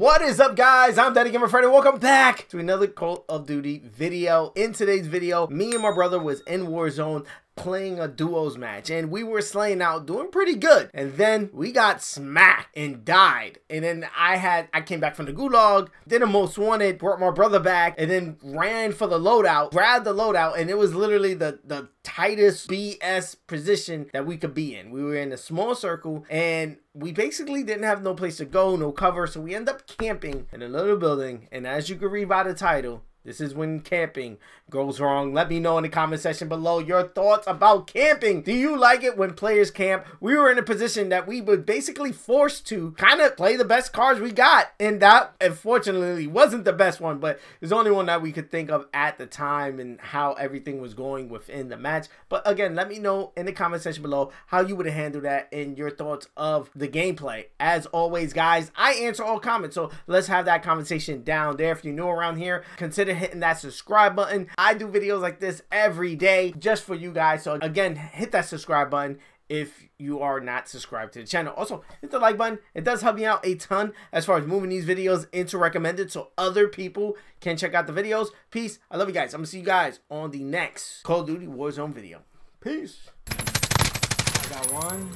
What is up, guys? I'm Daddy Gamer Fred, and welcome back to another Call of Duty video. In today's video, me and my brother was in Warzone playing a duos match, and we were slaying out, doing pretty good, and then we got smacked and died. And then I came back from the gulag, did a most wanted, brought my brother back, and then ran for the loadout, grabbed the loadout, and it was literally the tightest BS position that we could be in. We were in a small circle, and we basically didn't have no place to go, no cover, so we end up camping in a little building. And as you can read by the title, this is when camping goes wrong. Let me know in the comment section below your thoughts about camping. Do you like it when players camp? We were in a position that we were basically forced to kind of play the best cards we got. And that, unfortunately, wasn't the best one, but it's the only one that we could think of at the time and how everything was going within the match. But again, let me know in the comment section below how you would handle that and your thoughts of the gameplay. As always, guys, I answer all comments, so let's have that conversation down there. If you're new around here, consider hitting that subscribe button. I do videos like this every day just for you guys, so again, hit that subscribe button if you are not subscribed to the channel. Also, hit the like button. It does help me out a ton as far as moving these videos into recommended so other people can check out the videos. Peace. I love you guys. I'm gonna see you guys on the next Call of Duty Warzone video. Peace. I got one.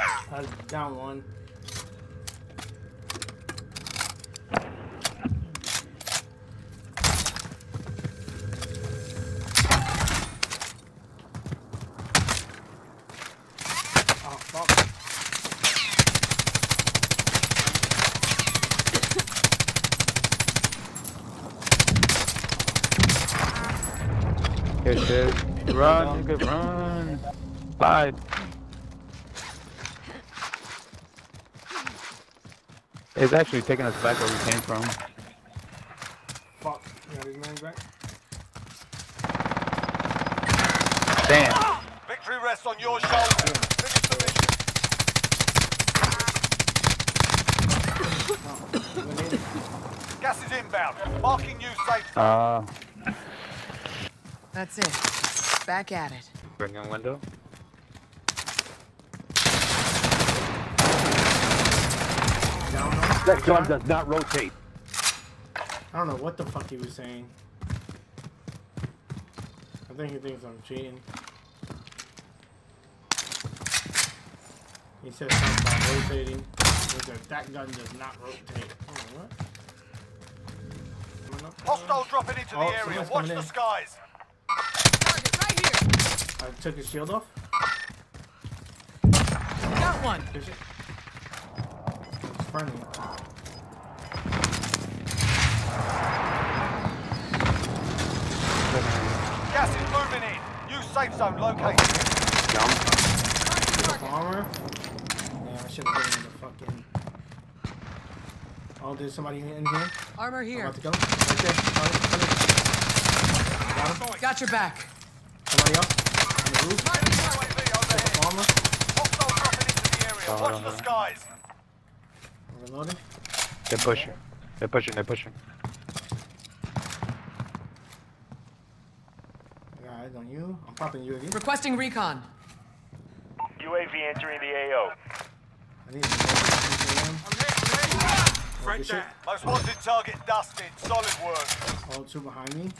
I got down one. Good shit. Run, you could run. Slide. It's actually taking us back where we came from. Fuck. You got his man back? Damn. Victory rests on your shoulders. Finish the mission. Gas is inbound. Marking you safe. That's it. Back at it. Bring in window. That gun does not rotate. I don't know what the fuck he was saying. I think he thinks I'm cheating. He said something about rotating. He said that gun does not rotate. Oh, what? Hostile dropping into the area. Watch the skies. I took his shield off. Got one. It's friendly. Gas is moving in. New safe zone located. Jump. Armor. Yeah, I should have been in the fucking. Oh, there's somebody in here. Armor here. I'm about to go. Right there. Got him. Got your back. Somebody else. Roof. Watch the skies. Reloading. They're pushing. They're pushing. Eyes on you. I'm popping UAV. Requesting recon. UAV entering the AO. I need to Fred down. Most wanted target dusted. Solid work. All two behind me.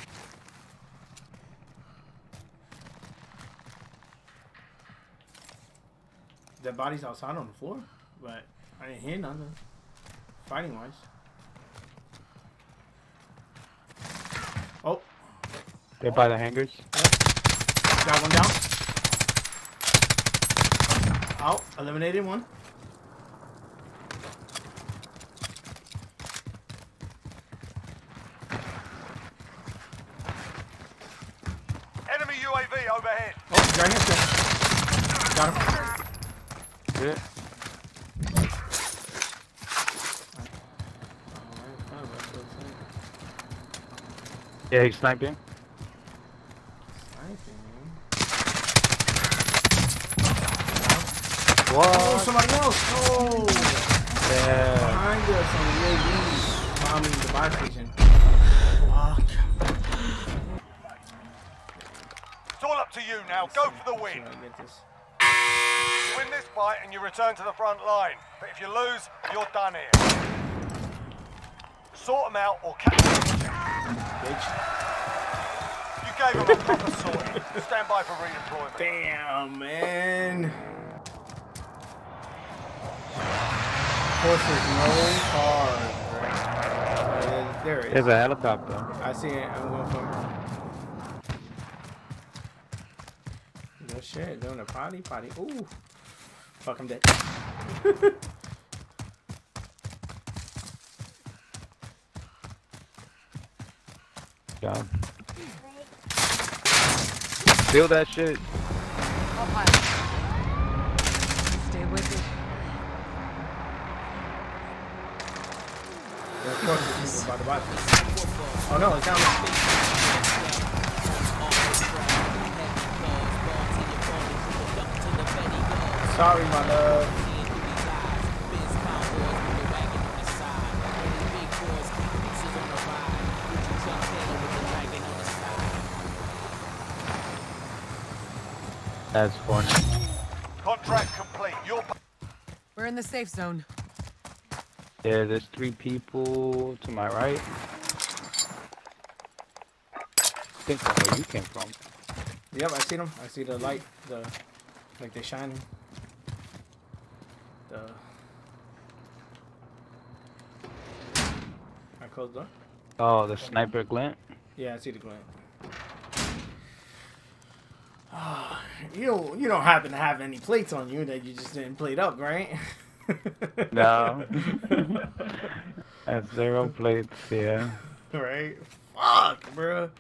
Their bodies outside on the floor, but I didn't hear nothing. Fighting wise. Oh. They're by the hangers. Yep. Got one down. Out. Eliminated one. Enemy UAV overhead. Oh, right here. Got him. It. Yeah, he's sniping. Whoa! Oh, somebody else! Oh! Yeah. Behind us on the UAV, bombing the buy station. Fuck! It's all up to you now. Go for the win. Win this fight and you return to the front line. But if you lose, you're done here. Sort them out or catch them. You gave them a proper sorting. Stand by for redeployment. Damn, man. Horses, no cars. There it is. There's a helicopter. I see it. I'm going for it. No shit. Doing a potty. Ooh. Fuck, I'm dead. John. Feel that shit. Oh my. Stay with it. Oh no, it's down there. Sorry, my love. That's fun. Contract complete. We're in the safe zone. Yeah, there's three people to my right. I think that's where you came from. Yep, I see them. I see the light, like they're shining. I closed the door. Oh, the sniper glint? Yeah, I see the glint. Oh, you don't happen to have any plates on you that you just didn't plate up, right? No. I have 0 plates, yeah. Right? Fuck, bro.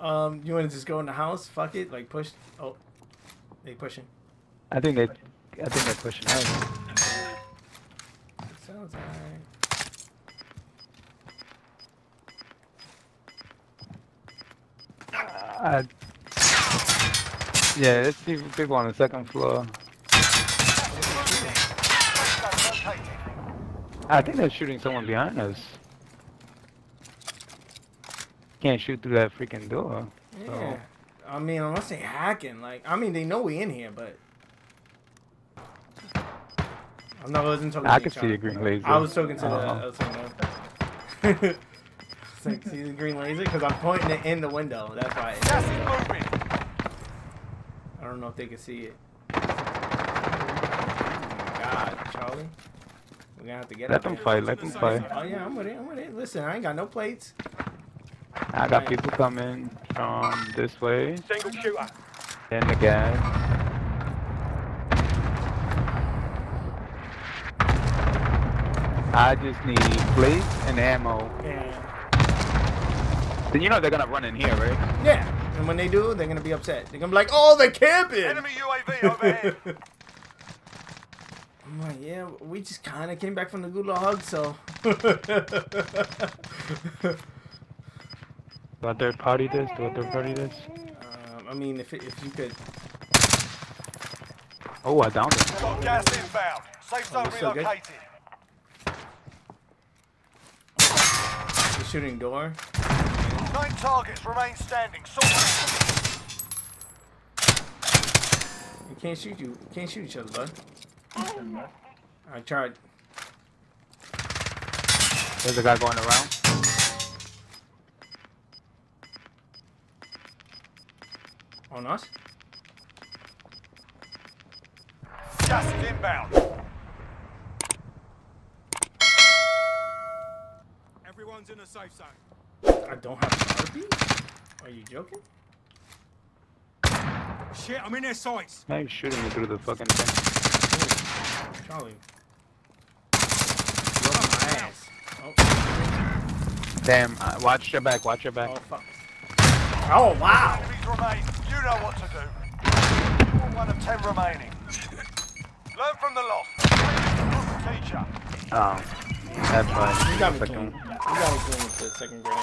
You want to just go in the house? Fuck it. Like, push. Oh. They pushing. I think they're pushing out. Sounds alright. Yeah, there's people on the second floor. I think they're shooting someone behind us. Can't shoot through that freaking door. Yeah. So. I mean, unless they hacking. Like, I mean, they know we in here, but... I'm not listening to the I can see the green laser. I was talking to the... It's like, see the green laser? Because I'm pointing it in the window. That's why I don't know if they can see it. Oh my God, Charlie. We're gonna have to get let them fight. Oh yeah, I'm with it, Listen, I ain't got no plates. I got people coming from this way. Single shooter. And the gas. I just need plates and ammo. Yeah. Then you know they're gonna run in here, right? Yeah. And when they do, they're gonna be upset. They're gonna be like, oh, they're camping! Enemy UAV overhead! I'm like, yeah, we just kind of came back from the gulag, so. Do I third party this? I mean, if you could. Oh, I downed it. Got gas inbound. Safe zone relocated. The shooting door. 9 targets remain standing. We can't shoot you. We can't shoot each other, bud. I tried. There's a guy going around. On us? Just inbound. Everyone's in a safe zone. I don't have an RP? Are you joking? Shit, I'm in their sights. Now you're shooting me through the fucking thing. Charlie. You're on my ass. Oh. Damn, watch your back, Oh, fuck. Oh, wow. Enemies remain. You know what to do. You're 1 of 10 remaining. Learn from the loss. Teacher. Oh, that's right. You got me clean with the second grenade.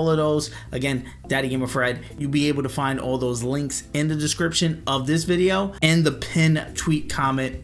of those. Again, Daddy Gamer Fred. You'll be able to find all those links in the description of this video and the pinned tweet comment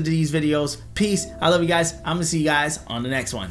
these videos. Peace. I love you guys. I'm gonna see you guys on the next one.